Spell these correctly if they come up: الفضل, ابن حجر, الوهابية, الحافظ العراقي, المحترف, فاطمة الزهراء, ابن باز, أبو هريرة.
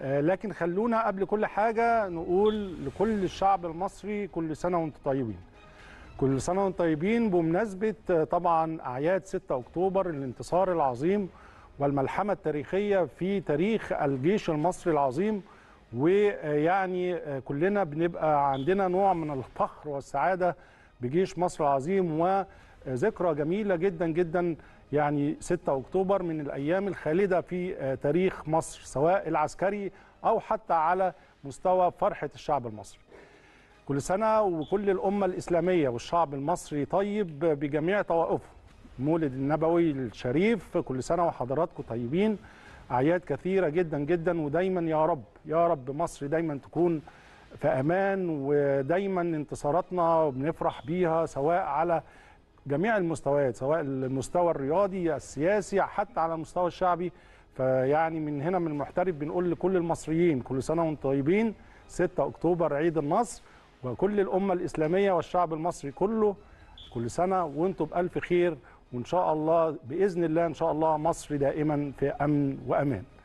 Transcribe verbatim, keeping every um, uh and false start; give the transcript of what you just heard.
لكن خلونا قبل كل حاجة نقول لكل الشعب المصري كل سنة وانتم طيبين. كل سنة وانتم طيبين بمناسبة طبعا أعياد ستة أكتوبر، الانتصار العظيم والملحمة التاريخية في تاريخ الجيش المصري العظيم، ويعني كلنا بنبقى عندنا نوع من الفخر والسعادة بجيش مصر العظيم، وذكرى جميلة جدا جدا. يعني ستة أكتوبر من الأيام الخالدة في تاريخ مصر، سواء العسكري أو حتى على مستوى فرحة الشعب المصري. كل سنة وكل الأمة الإسلامية والشعب المصري طيب بجميع طوائفه. مولد النبوي الشريف، كل سنة وحضراتكم طيبين. أعياد كثيرة جدا جدا، ودايما يا رب يا رب مصر دايما تكون في أمان، ودايما انتصاراتنا بنفرح بيها سواء على جميع المستويات، سواء المستوى الرياضي السياسي حتى على المستوى الشعبي. فيعني من هنا من المحترف بنقول لكل المصريين كل سنة وانتم طيبين، ستة أكتوبر عيد النصر، وكل الأمة الإسلامية والشعب المصري كله كل سنة وانتم بألف خير، وإن شاء الله بإذن الله إن شاء الله مصر دائما في أمن وأمان.